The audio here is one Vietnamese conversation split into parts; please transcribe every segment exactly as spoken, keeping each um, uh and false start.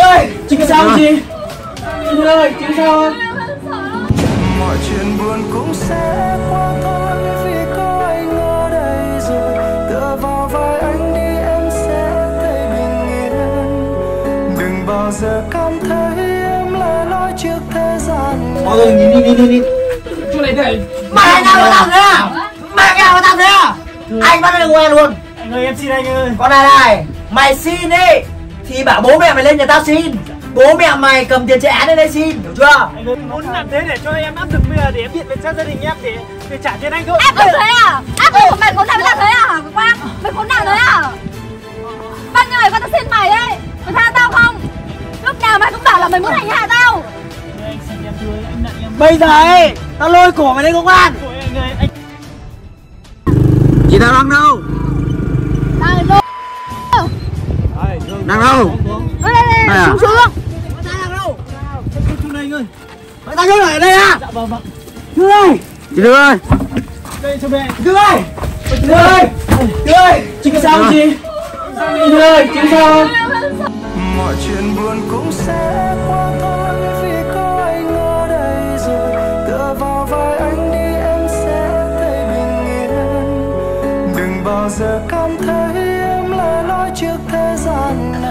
Ơi, chính sao à. Gì? Chị ơi, chính sao à? Mọi chuyện buồn cũng sẽ qua thôi vì có anh ở đây rồi. Tựa vào vai anh đi em sẽ thấy bình yên. Đừng bao giờ cảm thấy em là nói trước thế gian. Thôi rồi, đi đi đi đi. Chỗ này này. Mà anh nào có tầm thế nào? Mà anh nào có tầm thế nào? Anh bắt anh quen luôn. Anh ơi em xin anh ơi. Con này này, mày xin đi. Thì bảo bố mẹ mày lên nhà tao xin. Bố mẹ mày cầm tiền chạy án lên đây xin, hiểu chưa? Anh ơi, muốn làm thế để cho em áp lực bây giờ để em điện về cho gia đình em để, để trả tiền anh thôi. Áp lực thế à? Áp lực của mày muốn làm thế à hả Quang? Mày muốn làm thế à? Bao nhiêu người con tao xin mày đấy, mày tha tao không? Lúc nào mày cũng bảo là mày muốn hành hạ tao. Anh xin em thôi, anh nặng em. Bây giờ ấy, tao lôi cổ mày lên công an. Chị tao đang đâu? Đang đâu? Đang đâu? À? Xuống xuống. Ta đang đâu? Xuống đây anh ơi. Ta xuống ở đây à? Dạ vâng vâng. Đưa ơi. Chị Đưa ơi. Đây cho mẹ. Đưa ơi. Đưa ơi. Đưa ơi. Chị sao không chị? Đưa ơi. Chị sao? Mọi chuyện buồn cũng sẽ qua thôi vì có anh ở đây rồi. Tựa vào vai anh đi em sẽ thấy bình yên. Đừng bao giờ cảm thấy em là lối trước thế gian này.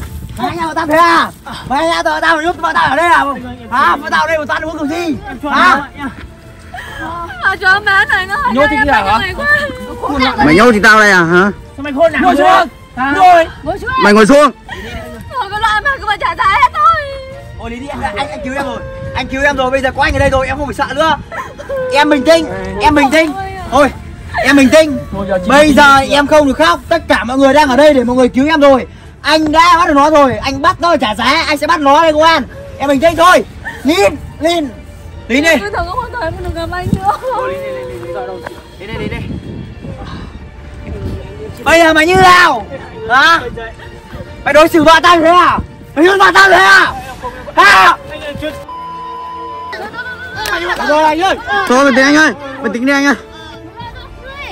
Mày nhà tao thế à? Mày nhà tao tao giúp bọn tao ở đây à? Hả? Bọn tao ở đây bọn tao uống kiểu gì? Hả? Cho má này nó nhốt thì kia hả? Mày nhốt thì tao đây à hả? Sao mày khôn nào? Ngồi xuống. Ngồi. Ngồi xuống. Mày ngồi xuống. Rồi cái loại mà cứ mà trả giá hết thôi. Ôi Lý đi anh, anh anh cứu em rồi. Anh cứu em rồi, bây giờ có anh ở đây rồi em không phải sợ nữa. Em bình tĩnh, em bình tĩnh. Thôi, em bình tĩnh. Bây giờ em không được khóc, tất cả mọi người đang ở đây để mọi người cứu em rồi. Anh đã bắt được nó rồi, anh bắt nó trả giá, anh sẽ bắt nó đây công an. Em bình tĩnh thôi. Lin, Lin, Lin đi. Tôi không có thời mà đừng làm anh nữa. Đi đi đi đi. Bây giờ mày như nào? Hả? Mày đối xử vợ tao thế à? Mày đối xử vợ tao thế à? Hả? Rồi anh ơi. Thôi mình tính anh ơi, mình tính đi anh ơi.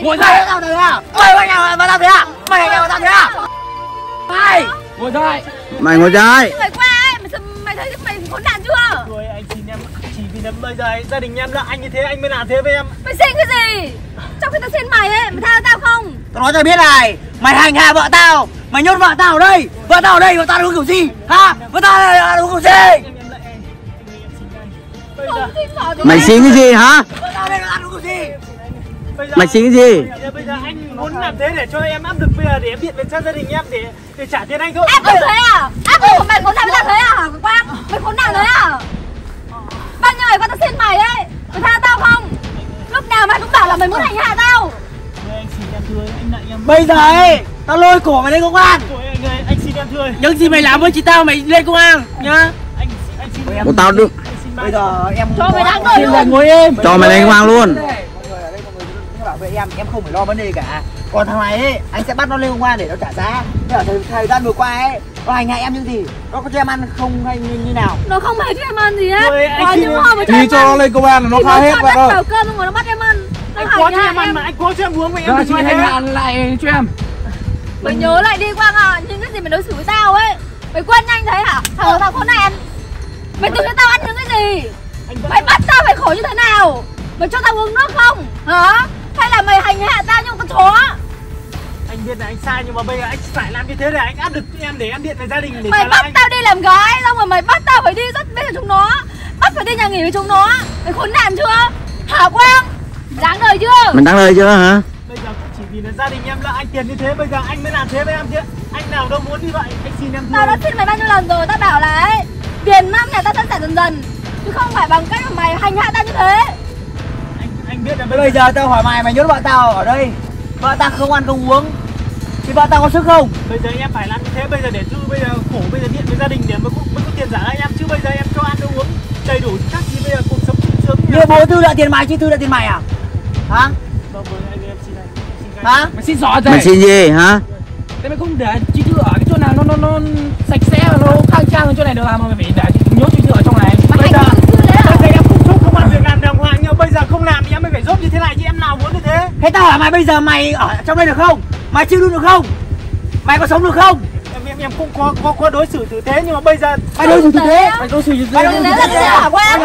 Ngồi ra. Tao thế à? Mày mày nào mà tao thế à? Mày nào mà tao thế à? Mày ngồi dậy. Mày ngồi dậy. Mày qua ấy, mày, mày thấy mày khốn nạn chưa? Rồi anh xin em, chỉ vì năm bây giờ gia đình em là anh như thế anh mới làm thế với em. Mày xin cái gì? Trong khi tao xin mày ấy, mày tha tao không? Tao nói cho biết này, mày hành hạ vợ tao, mày nhốt vợ tao ở đây, vợ tao ở đây, vợ tao đúng kiểu gì? Hả? Vợ tao đúng kiểu gì? Mày xin cái gì hả? Vợ tao đây, vợ tao đúng kiểu gì? Mày xin cái gì? Bây giờ anh muốn làm thế để cho em áp lực bây giờ để em điện về cho gia đình em để để trả tiền anh thôi. Áp lực thế à? Áp lực của mày khốn nạn thế à? Quang, mày khốn nạn thế à? Bao nhiêu người con tao xin mày ấy, mày tha tao không? Lúc nào mày cũng bảo là mày muốn hành hạ tao. Anh xin em thôi, anh nặng em. Bây giờ ấy, tao lôi cổ mày lên công an. Anh xin em thôi. Những gì mày làm với chị tao mày lên công an nhá. Anh anh xin em. Của tao được. Bây giờ em cho mày đang ngồi luôn. Ngồi im. Cho mày lên công an luôn. Với em em không phải lo vấn đề cả, còn thằng này ấy, anh sẽ bắt nó lên công an để nó trả giá. Thế ở thời, thời gian vừa qua ấy nó hành hạ em như gì, nó có cho em ăn không hay như, như nào? Nó không hề cho em ăn gì hết. Còn những hôm mà cho em cho nó lên công an là nó phá hết vậy thôi. Bảo cơm không mà nó bắt em ăn. Nó anh có cho em ăn mà anh có cho em uống mà em bị hành hạ lại cho em. Mày ừ. nhớ lại đi Quang à, những cái gì mày đối xử với tao ấy, mày quên nhanh thế hả? Thằng thằng con này, mày từng cho tao ăn những cái gì? Mày bắt tao phải khổ như thế nào? Mày cho tao uống nước không? Hả? Hay là mày hành hạ tao như con chó? Anh biết là anh sai nhưng mà bây giờ anh phải làm như thế để anh áp lực em để em điện về gia đình để mày bắt anh. Tao đi làm gái xong rồi mày bắt tao phải đi rất với chúng nó, bắt phải đi nhà nghỉ với chúng nó. Mày khốn nạn chưa? Hả Quang? Đáng đời chưa? Mình đáng đời chưa hả? Bây giờ chỉ vì là gia đình em là anh tiền như thế bây giờ anh mới làm thế với em chứ. Anh nào đâu muốn như vậy. Anh xin em. Tao đã xin mày bao nhiêu lần rồi, tao bảo là ấy, tiền năm nhà tao sẽ trả dần dần chứ không phải bằng cách mà mày hành hạ tao như thế. Bây giờ tao hỏi mày, mày nhốt vợ tao ở đây, vợ tao không ăn không uống thì vợ tao có sức không? Bây giờ em phải làm như thế bây giờ để dư bây giờ khổ bây giờ điện với gia đình để mới có, mới có tiền trả anh em chứ bây giờ em cho ăn cho uống đầy đủ chắc thì bây giờ cuộc sống bình thường Nhiều bố Tư lại tiền mày chứ Tư lại tiền mày à? Hả? Vâng, anh em xin anh. Hả? Mày xin rõ thế. Mày xin gì hả? Thế mày không để chị Tư ở cái chỗ nào nó nó nó sạch sẽ và nó khang trang ở chỗ này được à, mà mày phải để nhốt chị Tư ở trong này. Bây giờ bây giờ không không làm việc làm đàng hoàng nhưng bây giờ không làm thì em mới phải giúp như thế này chứ em nào muốn như thế. Thế tao hỏi mày bây giờ mày ở trong đây được không? Mày chịu luôn được không? Mày có sống được không? Em cũng có, có có đối xử tử tế nhưng mà bây giờ mày đối xử tử tế, mày đối xử tử tế là thế hả quen?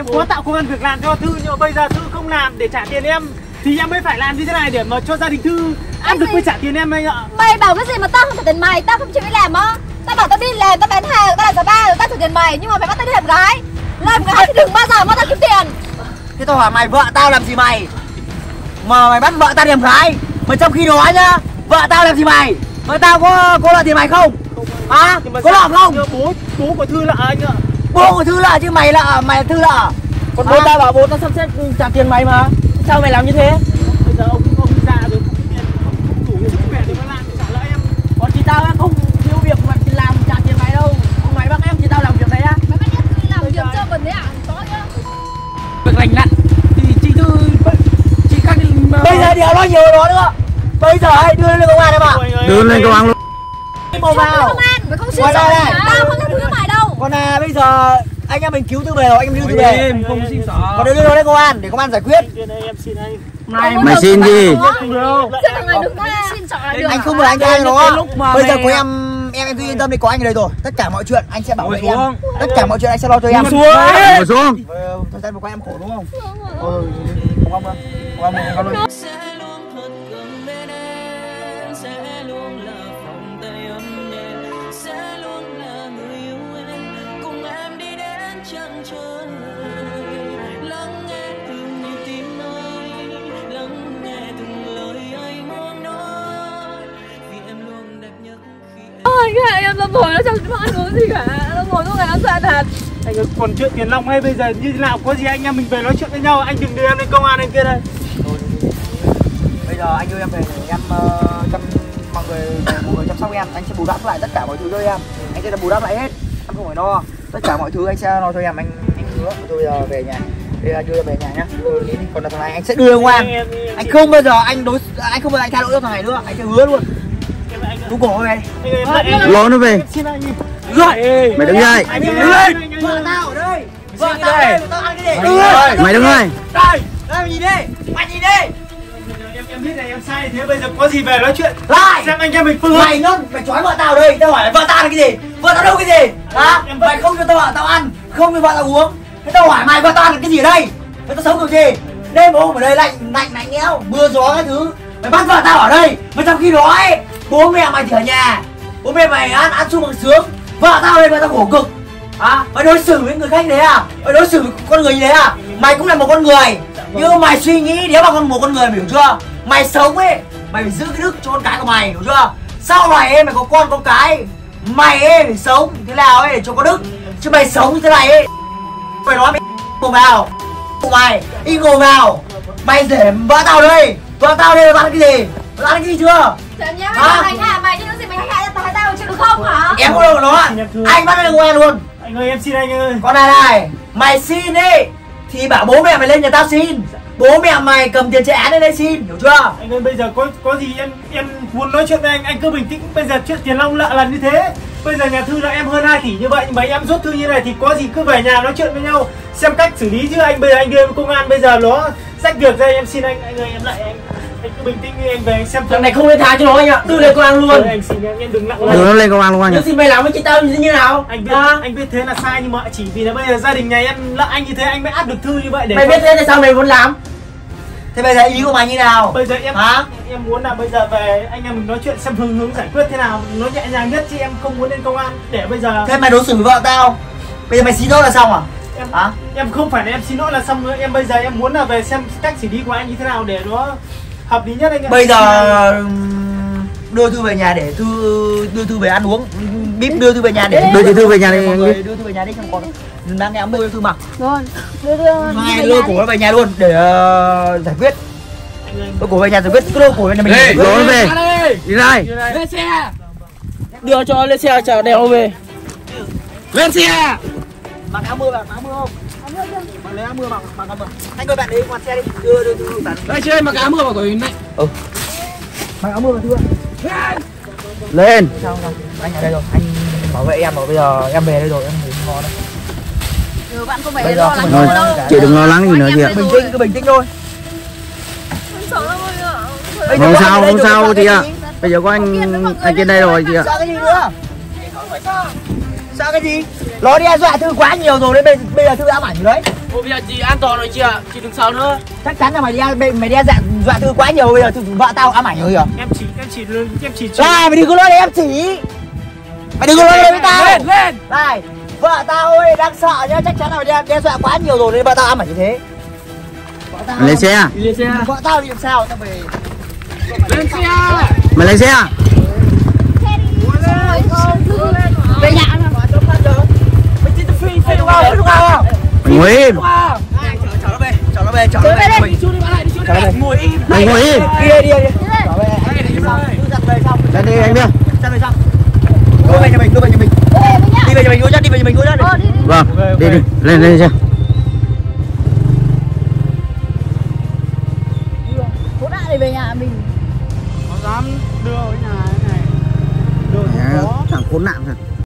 Em có tạo công ăn việc làm cho Thư nhưng mà bây giờ Thư không làm để trả tiền em thì em mới phải làm như thế này để mà cho gia đình Thư ăn được mới trả tiền em anh ạ. Mày bảo cái gì mà tao không trả tiền mày, tao không chịu làm á? Tao bảo tao đi làm, tao bán hàng, tao làm giá ba, tao trả tiền mày nhưng mà mày bắt tao đi làm gái. Làm gái thì đừng bao giờ bắt tao kiếm tiền. Thế tao hỏi mày vợ tao làm gì mày? Mà mày bắt vợ tao đi làm gái. Mà trong khi đó nhá, vợ tao làm gì mày? Mà tao có có lợi tiền mày không? Hả? À, có lợi không? Bố bố của Thư là anh ạ. Bố của Thư là chứ mày là mày là Thư là. Còn bố à? Tao bảo bố tao sắp xếp trả tiền mày mà. Sao mày làm như thế? Bây giờ ông ông già rồi không tiền, không đủ để về để mà làm trả lỡ em. Còn chị tao không lành lặn thì chị Thư chị khác mà... Bây giờ đéo nói nhiều đó nữa. Bây giờ hãy đưa lên công an em ạ. Đưa lên công an luôn. Mày không mày không xin lỗi. Tao không có thứ mày đâu. Còn à, bây giờ anh em mình cứu Tư về rồi, anh em cứu Tư về. Em không xin sợ. Còn đưa nó lên công an để công an giải quyết. Em xin anh. Mày mày xin gì? Anh không mời anh anh đó. Bây giờ có em em em cứ yên tâm đi, có anh ở đây rồi, tất cả mọi chuyện anh sẽ bảo vệ em, tất cả mọi chuyện anh sẽ lo cho em. Ngồi xuống, ngồi xuống. Thời gian vừa qua em khổ đúng không? Ừ, không không không không không. Em làm mồi nó chẳng ăn uống gì cả, làm mồi lúc này nó sợ thật. Anh ơi, còn chuyện tiền Long hay bây giờ như thế nào có gì anh em mình về nói chuyện với nhau, anh đừng đưa em lên công an anh kia đây. Bây giờ anh đưa em về để em uh, chăm mọi người, mọi người chăm sóc em, anh sẽ bù đắp lại tất cả mọi thứ cho em, anh sẽ bù đắp lại hết, em không phải lo, tất cả mọi thứ anh sẽ lo cho em, anh anh hứa. Tôi giờ về nhà, bây giờ đưa về nhà nhá. Còn là thằng này anh sẽ đưa công an, anh không bao giờ anh đối, anh không bao giờ anh tha lỗi cho thằng này nữa, anh sẽ hứa luôn. Đúng cổ về lố nó về rồi mày đứng dậy, đứng lên, vợ tao ở đây, vợ tao ở đây, tao ăn cái gì, đứng lên mày, đứng lên đây, mày nhìn đi, mày nhìn đi. Em em biết này em sai thế, bây giờ có gì về nói chuyện lại xem anh em mình phương mày nó mày chói vợ tao ở đây, tao hỏi vợ tao là cái gì, vợ tao đâu cái gì hả? Mày không cho tao vợ tao ăn, không cho vợ tao uống, thế tao hỏi mày vợ tao là cái gì ở đây, mày tao sống kiểu gì, đêm hôm ở đây lạnh lạnh lạnh lẽo mưa gió các thứ, mày bắt vợ tao ở đây, mà trong khi đó ấy bố mẹ mày thì ở nhà, bố mẹ mày ăn ăn sung bằng sướng, vợ tao đây mà tao khổ cực à? Mày đối xử với người khác đấy à? Mày đối xử với con người như thế à? Mày cũng là một con người nhưng mày suy nghĩ nếu mà con một con người, mày hiểu chưa? Mày sống ấy, mày phải giữ cái đức cho con cái của mày, hiểu chưa? Sau này ấy, mày có con có cái, mày ấy phải sống thế nào ấy để cho có đức, chứ mày sống như thế này ấy, mày nói mày ngồi vào, mày đi ngồi vào, mày để vợ tao đây, vợ tao đây là ăn cái gì? Mày ăn cái gì chưa? Em nhá, mày à? Hành hạ mày chứ gì mày hành hạ tao tao chứ được không hả? Em không đâu của nó. Anh bắt lên ngoài luôn. Anh ơi em xin anh ơi. Con này này, mày xin đi thì bảo bố mẹ mày lên nhà tao xin. Bố mẹ mày cầm tiền chạy án lên đây xin, hiểu chưa? Anh ơi bây giờ có có gì em em muốn nói chuyện với anh, anh cứ bình tĩnh. Bây giờ chuyện tiền Long lạ lần như thế. Bây giờ nhà Thư là em hơn hai tỷ như vậy, mấy em rút Thư như này thì có gì cứ về nhà nói chuyện với nhau xem cách xử lý chứ anh bây giờ anh đưa em công an bây giờ nó rách việc ra. Em xin anh, anh ơi em lại anh. Anh cứ bình tĩnh đi, anh về anh xem thằng này không lên tháng cho nó anh ạ. Tư lên công an luôn. Ôi, anh xin em đừng nặng nó lên công an luôn anh ạ. Xin mày làm với chị tao như thế nào? Anh biết à? Anh biết thế là sai nhưng mà chỉ vì là bây giờ gia đình nhà em lỡ anh như thế anh mới áp được Thư như vậy để. Mày không biết thế tại sao mày muốn làm? Thế bây giờ ý của mày như nào? Bây giờ em hả? Em muốn là bây giờ về anh em mình nói chuyện xem hướng hướng giải quyết thế nào nó nhẹ nhàng nhất chứ em không muốn lên công an để bây giờ. Thế mày đối xử với vợ tao. Bây giờ mày xin lỗi là xong à? Em hả? Em không phải là em xin lỗi là xong nữa. Em bây giờ em muốn là về xem cách xử lý của anh như thế nào để nó hợp lý nhất anh ạ. Bây giờ đưa Thư về nhà để Thư đưa Thư về ăn uống. Bíp đưa Thư về nhà để đưa Thư về nhà đi. Đưa Thư về nhà đi chẳng còn. Đang nghe ấm bơi Thư mặc. Rồi. Đưa Thư. Mai đưa cổ nó về nhà luôn để uh, giải quyết. Tôi cổ về nhà rồi biết cứ cổ về nhà mình. Đổ về. Đi này. Lên xe. Đưa cho lên xe chở đèo về. Lên xe. Mặc áo mưa bạn, áo mưa không? Bạn lấy áo mưa bằng bằng mưa. Anh ơi bạn đi quạt xe đi. Đưa đưa đưa bạn. Đây chơi mặc áo mưa vào tối nay. Ừ. Mặc áo mưa vào thưa. Lên. Sao không? Anh ở đây rồi. Anh bảo vệ em rồi, bây giờ em về đây rồi, em ngủ ngon đấy. Ừ, bạn không phải lo lắng đâu. Chị đừng lo lắng gì nữa kìa. Bình tĩnh, cứ bình tĩnh thôi. Không sao, không sao chị ạ. Bây giờ có anh anh trên đây rồi chị ạ. Sợ cái gì nữa? Sợ cái gì? Nó đi dọa Thư quá nhiều rồi đấy, bây giờ Thư ám ảnh rồi đấy. Ô bây giờ chị an toàn rồi chị ạ, chị đừng sao nữa. Chắc chắn là mày đi mày đi dọa Thư quá nhiều, bây giờ vợ tao ám ảnh rồi kìa. Em chỉ em chỉ em chỉ. Này mày đừng có nói đấy em chỉ. Mày đừng có nói đấy với tao. Lên lên. Này, vợ tao ơi đang sợ nhá, chắc chắn là mày đe dọa quá nhiều rồi nên vợ tao ám ảnh như thế. Mày lên xe. Vợ tao đi làm sao tao về. Lên xe. Mày lên xe. Về nhà ăn mà. Mình đi phi phi đúng không? Đúng không? Ngồi im. Chở nó về, chở nó về, chở nó về. Mình đi bạn lại đi xuống đây. Ngồi im. Ngồi im. Đi đi đi. Chở về. Dắt về xong. Dắt đi anh đi. Dắt về xong. Đưa về nhà mình, đưa về nhà mình. Đi về nhà mình, dắt đi về nhà mình thôi đó. Vâng. Đi đi. Lên lên xe. Về nhà mình có dám đưa cái nhà này. Đưa yeah, chẳng khốn nạn thật.